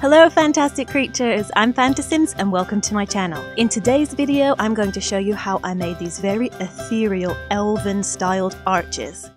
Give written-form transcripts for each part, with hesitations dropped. Hello fantastic creatures, I'm Fantasims and welcome to my channel. In today's video I'm going to show you how I made these very ethereal elven styled arches.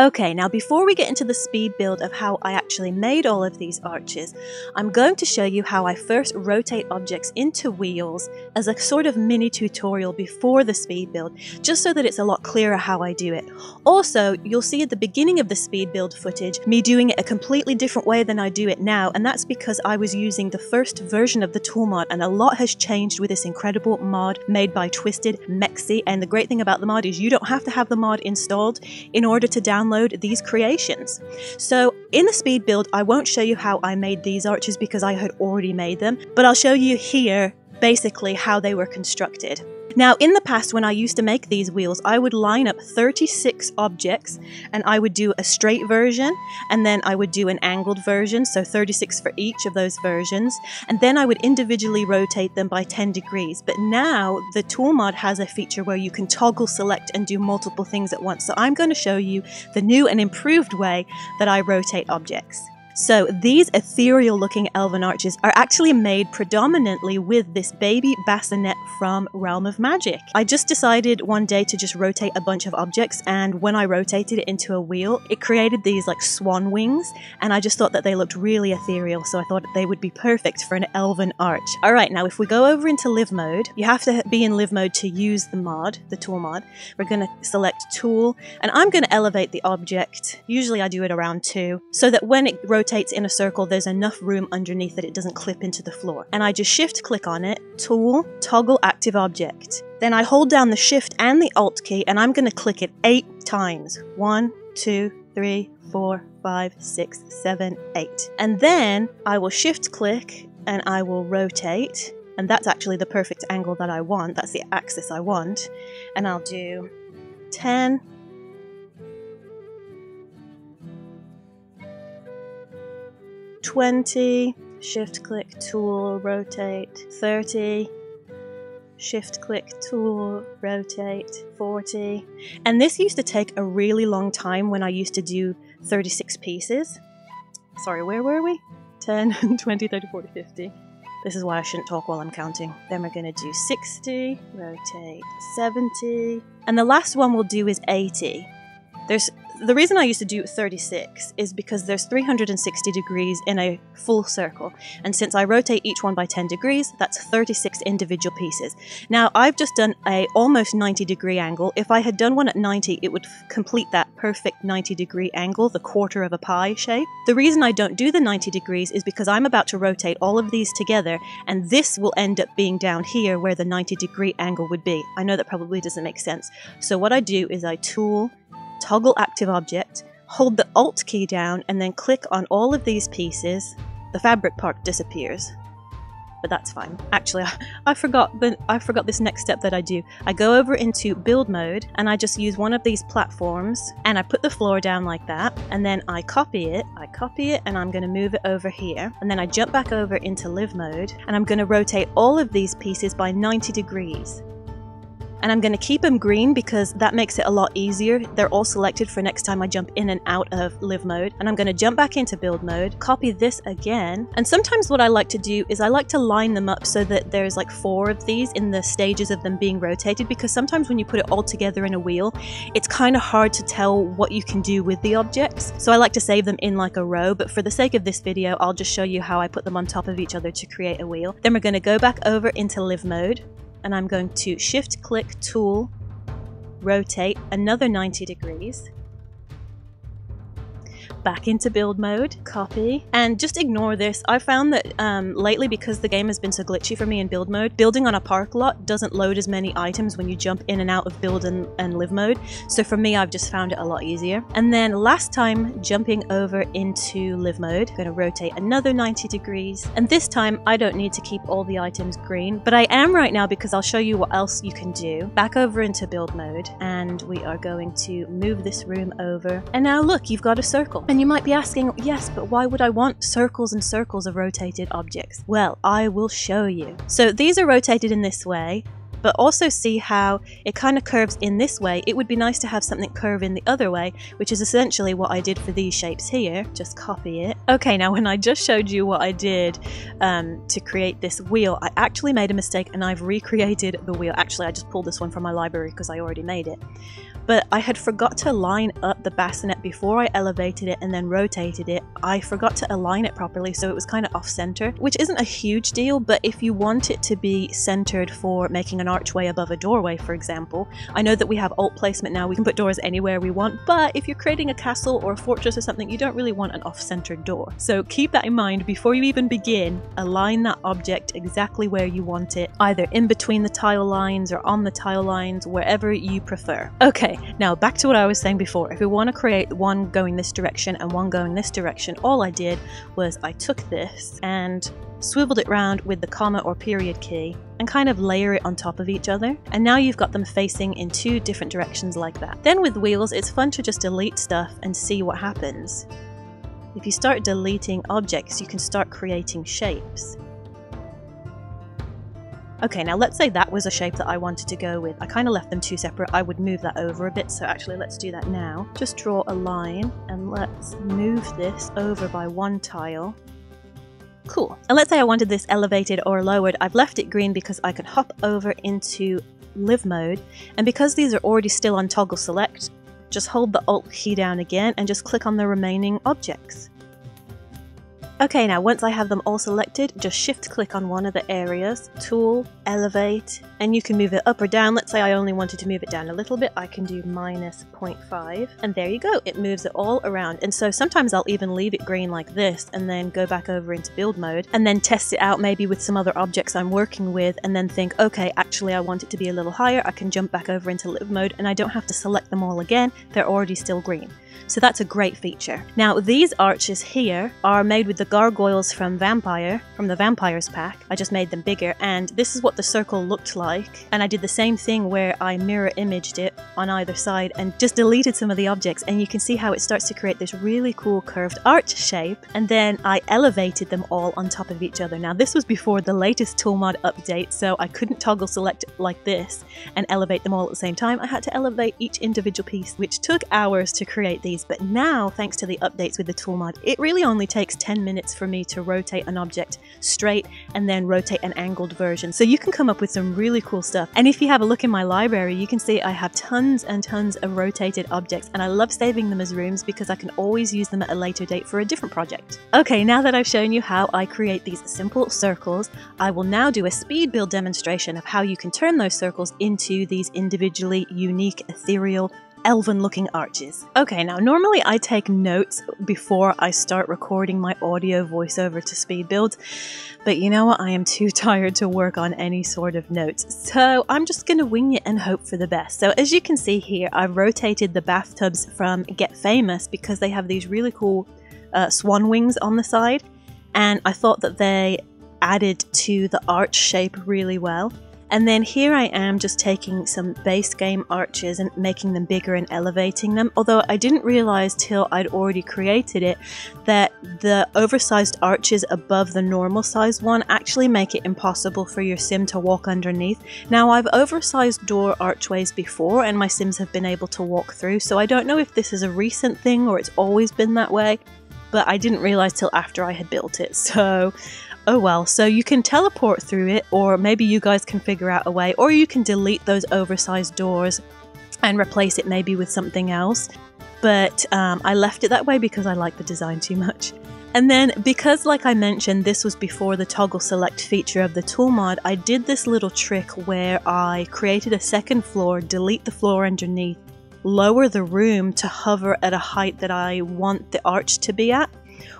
Okay, now before we get into the speed build of how I actually made all of these arches, I'm going to show you how I first rotate objects into wheels as a sort of mini tutorial before the speed build, just so that it's a lot clearer how I do it. Also, you'll see at the beginning of the speed build footage me doing it a completely different way than I do it now, and that's because I was using the first version of the tool mod, and a lot has changed with this incredible mod made by Twisted Mexi, and the great thing about the mod is you don't have to have the mod installed in order to download these creations. So in the speed build I won't show you how I made these arches because I had already made them, but I'll show you here basically how they were constructed. Now in the past when I used to make these wheels I would line up 36 objects and I would do a straight version and then I would do an angled version, so 36 for each of those versions, and then I would individually rotate them by 10 degrees. But now the tool mod has a feature where you can toggle select and do multiple things at once, so I'm going to show you the new and improved way that I rotate objects. So these ethereal looking elven arches are actually made predominantly with this baby bassinet from Realm of Magic. I just decided one day to just rotate a bunch of objects, and when I rotated it into a wheel it created these like swan wings, and I just thought that they looked really ethereal, so I thought they would be perfect for an elven arch. Alright, now if we go over into live mode, you have to be in live mode to use the mod, the tool mod. We're going to select tool and I'm going to elevate the object, usually I do it around 2, so that when it rotates in a circle there's enough room underneath that it doesn't clip into the floor, and I just shift click on it, tool, toggle active object, then I hold down the shift and the alt key and I'm going to click it 8 times, 1 2 3 4 5 6 7 8, and then I will shift click and I will rotate, and that's actually the perfect angle that I want, that's the axis I want, and I'll do 10. Shift click tool rotate, 30, shift click tool rotate, 40, and this used to take a really long time when I used to do 36 pieces. Sorry, where were we? 10, 20, 30, 40, 50. This is why I shouldn't talk while I'm counting. Then we're going to do 60, rotate, 70, and the last one we'll do is 80. The reason I used to do 36 is because there's 360 degrees in a full circle, and since I rotate each one by 10 degrees, that's 36 individual pieces. Now I've just done a almost 90 degree angle. If I had done one at 90, it would complete that perfect 90 degree angle, the quarter of a pie shape. The reason I don't do the 90 degrees is because I'm about to rotate all of these together, and this will end up being down here where the 90 degree angle would be. I know that probably doesn't make sense. So what I do is I tool, toggle active object, hold the alt key down and then click on all of these pieces. The fabric part disappears, but that's fine. Actually, I forgot this next step that I do. I go over into build mode and I just use one of these platforms and I put the floor down like that, and then I copy it and I'm going to move it over here, and then I jump back over into live mode and I'm going to rotate all of these pieces by 90 degrees. And I'm going to keep them green because that makes it a lot easier. They're all selected for next time I jump in and out of live mode. And I'm going to jump back into build mode, copy this again. And sometimes what I like to do is I like to line them up so that there's like 4 of these in the stages of them being rotated, because sometimes when you put it all together in a wheel, it's kind of hard to tell what you can do with the objects. So I like to save them in like a row, but for the sake of this video, I'll just show you how I put them on top of each other to create a wheel. Then we're going to go back over into live mode. And I'm going to shift click tool rotate another 90 degrees, back into build mode, copy, and just ignore this. I found that lately, because the game has been so glitchy for me in build mode, building on a park lot doesn't load as many items when you jump in and out of build and live mode, so for me I've just found it a lot easier. And then last time jumping over into live mode, I'm going to rotate another 90 degrees, and this time I don't need to keep all the items green, but I am right now because I'll show you what else you can do. Back over into build mode and we are going to move this room over, and now look, you've got a circle. And you might be asking, yes, but why would I want circles and circles of rotated objects? Well, I will show you. So these are rotated in this way, but also see how it kind of curves in this way. It would be nice to have something curve in the other way, which is essentially what I did for these shapes here. Just copy it. Okay, now when I just showed you what I did to create this wheel, I actually made a mistake and I've recreated the wheel. Actually, I just pulled this one from my library because I already made it. But I had forgot to line up the bassinet before I elevated it and then rotated it. I forgot to align it properly, so it was kind of off-center, which isn't a huge deal, but if you want it to be centered for making an archway above a doorway, for example, I know that we have alt placement now, we can put doors anywhere we want, but if you're creating a castle or a fortress or something, you don't really want an off-centered door. So keep that in mind before you even begin. Align that object exactly where you want it, either in between the tile lines or on the tile lines, wherever you prefer. Okay. Now back to what I was saying before. If we want to create one going this direction and one going this direction, all I did was I took this and swiveled it round with the comma or period key and kind of layer it on top of each other, and now you've got them facing in two different directions like that. Then with wheels, it's fun to just delete stuff and see what happens. If you start deleting objects, you can start creating shapes. Okay, now let's say that was a shape that I wanted to go with. I kind of left them two separate. I would move that over a bit, so actually let's do that now. Just draw a line and let's move this over by one tile. Cool. And let's say I wanted this elevated or lowered. I've left it green because I can hop over into live mode, and because these are already still on toggle select, just hold the alt key down again and just click on the remaining objects. Okay, now once I have them all selected, just shift click on one of the areas, tool, elevate, and you can move it up or down. Let's say I only wanted to move it down a little bit, I can do -0.5, and there you go, it moves it all around. And so sometimes I'll even leave it green like this and then go back over into build mode and then test it out maybe with some other objects I'm working with, and then think, okay, actually I want it to be a little higher, I can jump back over into live mode and I don't have to select them all again, they're already still green. So that's a great feature. Now these arches here are made with the gargoyles from the Vampires pack. I just made them bigger, and this is what the circle looked like, and I did the same thing where I mirror imaged it on either side and just deleted some of the objects, and you can see how it starts to create this really cool curved arch shape, and then I elevated them all on top of each other. Now this was before the latest Toolmod update, so I couldn't toggle select like this and elevate them all at the same time. I had to elevate each individual piece, which took hours to create these, but now thanks to the updates with the Toolmod, it really only takes 10 minutes for me to rotate an object straight and then rotate an angled version. So you can come up with some really cool stuff, and if you have a look in my library, you can see I have tons and tons of rotated objects, and I love saving them as rooms because I can always use them at a later date for a different project. Okay, now that I've shown you how I create these simple circles, I will now do a speed build demonstration of how you can turn those circles into these individually unique, ethereal, elven looking arches. Okay, now normally I take notes before I start recording my audio voiceover to speed build, but you know what, I am too tired to work on any sort of notes, so I'm just gonna wing it and hope for the best. So as you can see here, I've rotated the bathtubs from Get Famous because they have these really cool swan wings on the side, and I thought that they added to the arch shape really well. And then here I am just taking some base game arches and making them bigger and elevating them, although I didn't realize till I'd already created it that the oversized arches above the normal size one actually make it impossible for your sim to walk underneath. Now I've oversized door archways before and my sims have been able to walk through, so I don't know if this is a recent thing or it's always been that way, but I didn't realize till after I had built it, so oh well. So you can teleport through it, or maybe you guys can figure out a way, or you can delete those oversized doors and replace it maybe with something else, but I left it that way because I like the design too much. And then, because like I mentioned, this was before the toggle select feature of the Toolmod, I did this little trick where I created a second floor, delete the floor underneath, lower the room to hover at a height that I want the arch to be at,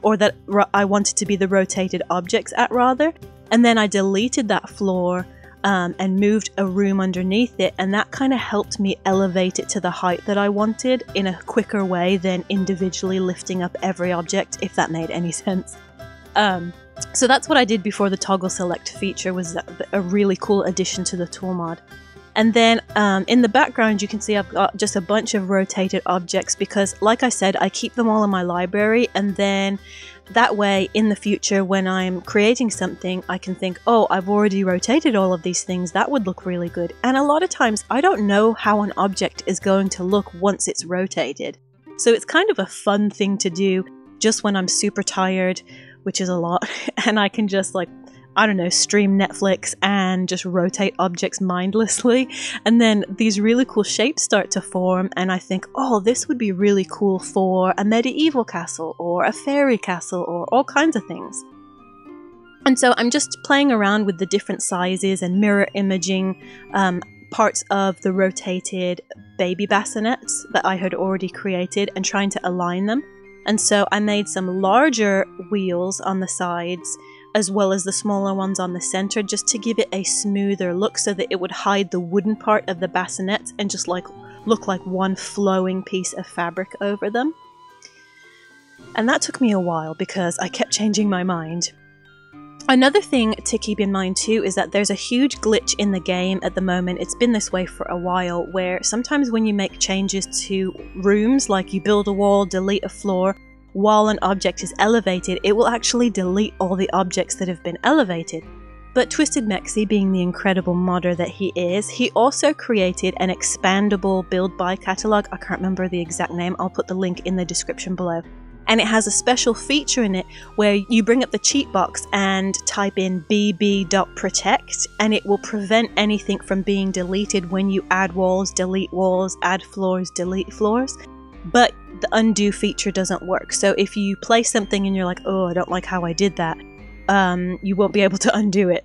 or that I wanted to be the rotated objects at rather, and then I deleted that floor and moved a room underneath it, and that kind of helped me elevate it to the height that I wanted in a quicker way than individually lifting up every object, if that made any sense. So that's what I did before the toggle select feature was a really cool addition to the Toolmod. And then in the background you can see I've got just a bunch of rotated objects because, like I said, I keep them all in my library, and then That way, in the future, when I'm creating something, I can think, oh, I've already rotated all of these things, that would look really good. And a lot of times, I don't know how an object is going to look once it's rotated. So it's kind of a fun thing to do just when I'm super tired, which is a lot, and I can just like, I don't know, stream Netflix and just rotate objects mindlessly. And then these really cool shapes start to form, and I think, oh, this would be really cool for a medieval castle or a fairy castle or all kinds of things. And so I'm just playing around with the different sizes and mirror imaging parts of the rotated baby bassinets that I had already created and trying to align them. And so I made some larger wheels on the sides as well as the smaller ones on the center, just to give it a smoother look so that it would hide the wooden part of the bassinets and just like look like one flowing piece of fabric over them. And that took me a while because I kept changing my mind. Another thing to keep in mind too is that there's a huge glitch in the game at the moment. It's been this way for a while, where sometimes when you make changes to rooms, like you build a wall, delete a floor, while an object is elevated, it will actually delete all the objects that have been elevated. But Twisted Mexi, being the incredible modder that he is, he also created an expandable build by catalog. I can't remember the exact name, I'll put the link in the description below. And it has a special feature in it where you bring up the cheat box and type in bb.protect, and it will prevent anything from being deleted when you add walls, delete walls, add floors, delete floors. But the undo feature doesn't work. So if you place something and you're like, oh, I don't like how I did that, you won't be able to undo it.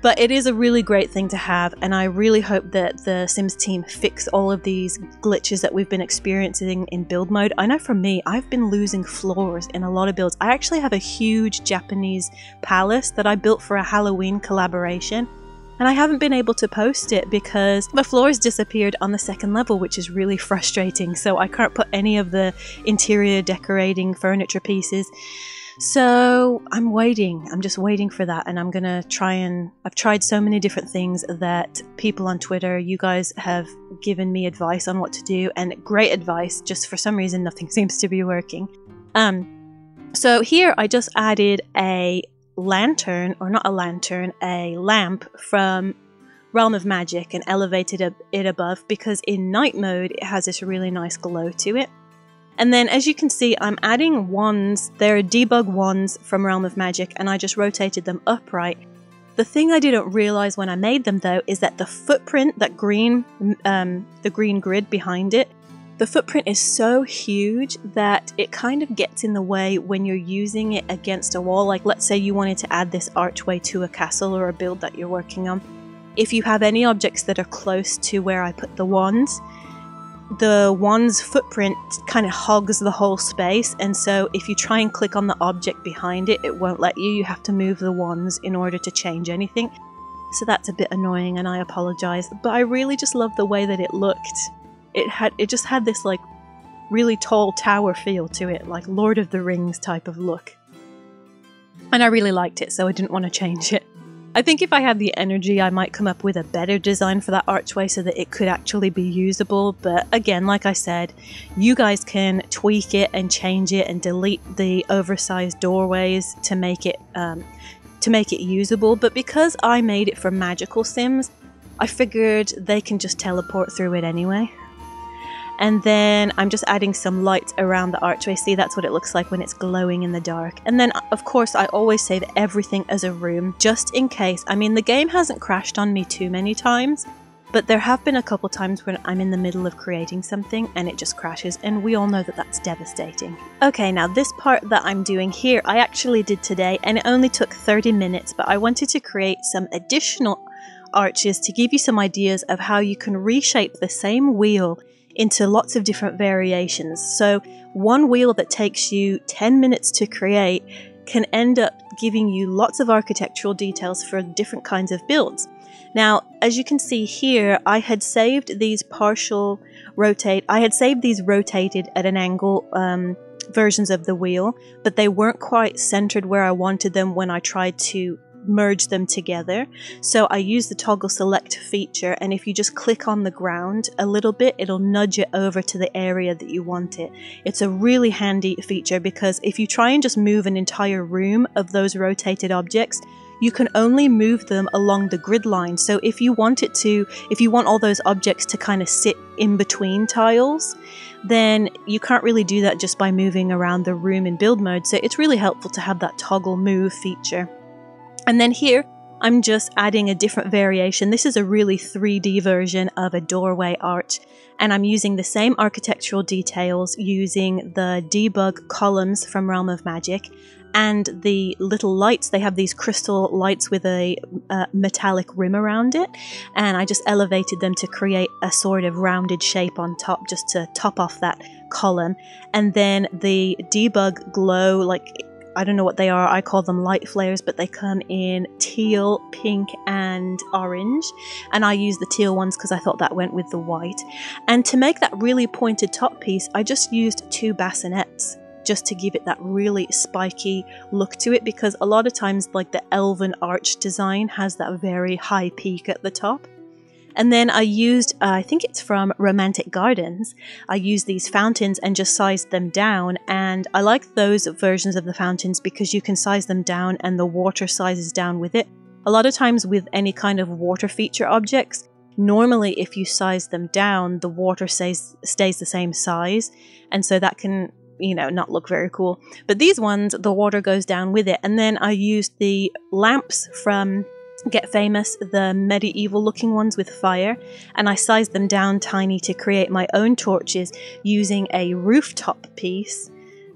But it is a really great thing to have, and I really hope that the Sims team fix all of these glitches that we've been experiencing in build mode. I know for me, I've been losing floors in a lot of builds. I actually have a huge Japanese palace that I built for a Halloween collaboration, and I haven't been able to post it because the floors disappeared on the second level, which is really frustrating. So I can't put any of the interior decorating furniture pieces. So I'm waiting. I'm just waiting for that, and I'm gonna try, and I've tried so many different things that people on Twitter, you guys have given me advice on what to do, and great advice, just for some reason nothing seems to be working. So here I just added a lantern, or not a lantern, a lamp from Realm of Magic, and elevated it above because in night mode it has this really nice glow to it. And then, as you can see, I'm adding wands. They're debug wands from Realm of Magic, and I just rotated them upright. The thing I didn't realize when I made them though is that the footprint, that green, the green grid behind it, the footprint is so huge that it kind of gets in the way when you're using it against a wall. Like, let's say you wanted to add this archway to a castle or a build that you're working on. If you have any objects that are close to where I put the wand's footprint kind of hogs the whole space, and so if you try and click on the object behind it, it won't let you. You have to move the wands in order to change anything. So that's a bit annoying, and I apologize, but I really just love the way that it looked. It just had this like really tall tower feel to it, like Lord of the Rings type of look. And I really liked it, so I didn't want to change it. I think if I had the energy, I might come up with a better design for that archway so that it could actually be usable. But again, like I said, you guys can tweak it and change it and delete the oversized doorways to make it usable. But because I made it for magical Sims, I figured they can just teleport through it anyway. And then I'm just adding some lights around the archway. See, that's what it looks like when it's glowing in the dark. And then, of course, I always save everything as a room, just in case. I mean, the game hasn't crashed on me too many times, but there have been a couple times when I'm in the middle of creating something and it just crashes, and we all know that that's devastating. Okay, now this part that I'm doing here, I actually did today, and it only took 30 minutes, but I wanted to create some additional arches to give you some ideas of how you can reshape the same wheel into lots of different variations. So one wheel that takes you 10 minutes to create can end up giving you lots of architectural details for different kinds of builds. Now, as you can see here, I had saved these rotated at an angle versions of the wheel, but they weren't quite centered where I wanted them when I tried to merge them together. So I use the toggle select feature, and if you just click on the ground a little bit, it'll nudge it over to the area that you want it. It's a really handy feature because if you try and just move an entire room of those rotated objects, you can only move them along the grid line. So if you want it to, if you want all those objects to kind of sit in between tiles, then you can't really do that just by moving around the room in build mode. So it's really helpful to have that toggle move feature. And then here, I'm just adding a different variation. This is a really 3D version of a doorway arch, and I'm using the same architectural details using the debug columns from Realm of Magic. And the little lights, they have these crystal lights with a metallic rim around it, and I just elevated them to create a sort of rounded shape on top just to top off that column. And then the debug glow, like, I don't know what they are, I call them light flares, but they come in teal, pink and orange, and I use the teal ones because I thought that went with the white. And to make that really pointed top piece, I just used two bassinets, just to give it that really spiky look to it, because a lot of times like the elven arch design has that very high peak at the top. And then I used, I think it's from Romantic Gardens, I used these fountains and just sized them down, and I like those versions of the fountains because you can size them down and the water sizes down with it. A lot of times with any kind of water feature objects, normally if you size them down, the water stays the same size, and so that can, you know, not look very cool. But these ones, the water goes down with it. And then I used the lamps from Get Famous, the medieval looking ones with fire, and I sized them down tiny to create my own torches using a rooftop piece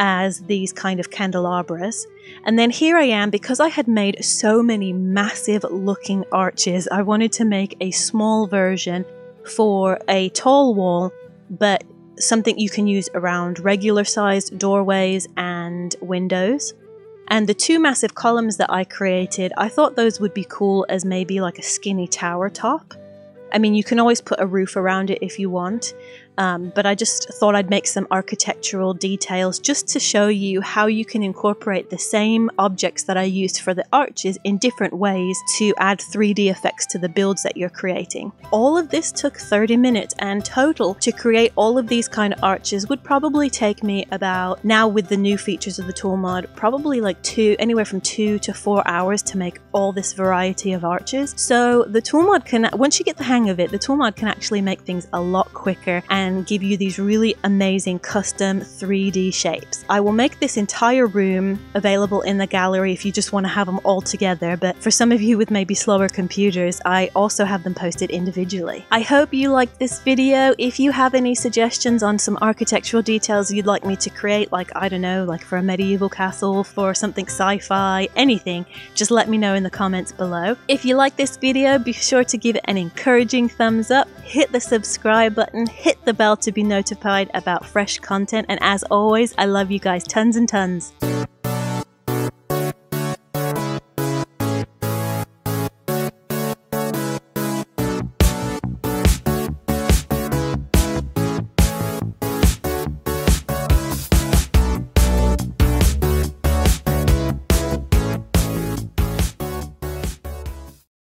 as these kind of candelabras. And then here I am, because I had made so many massive looking arches, I wanted to make a small version for a tall wall, but something you can use around regular sized doorways and windows. And the two massive columns that I created, I thought those would be cool as maybe like a skinny tower top. I mean, you can always put a roof around it if you want, but I just thought I'd make some architectural details just to show you how you can incorporate the same objects that I used for the arches in different ways to add 3D effects to the builds that you're creating. All of this took 30 minutes, and total to create all of these kind of arches would probably take me about, now with the new features of the tool mod, probably like anywhere from 2 to 4 hours to make all this variety of arches. So the tool mod can, once you get the hang of it, the tool mod can actually make things a lot quicker and give you these really amazing custom 3D shapes. I will make this entire room available in the gallery if you just want to have them all together, but for some of you with maybe slower computers, I also have them posted individually. I hope you liked this video. If you have any suggestions on some architectural details you'd like me to create, like, I don't know, like for a medieval castle, for something sci-fi, anything, just let me know in the comments below. If you like this video, be sure to give it an encouraging thumbs up, hit the subscribe button, hit the bell to be notified about fresh content, and as always, I love you guys tons and tons.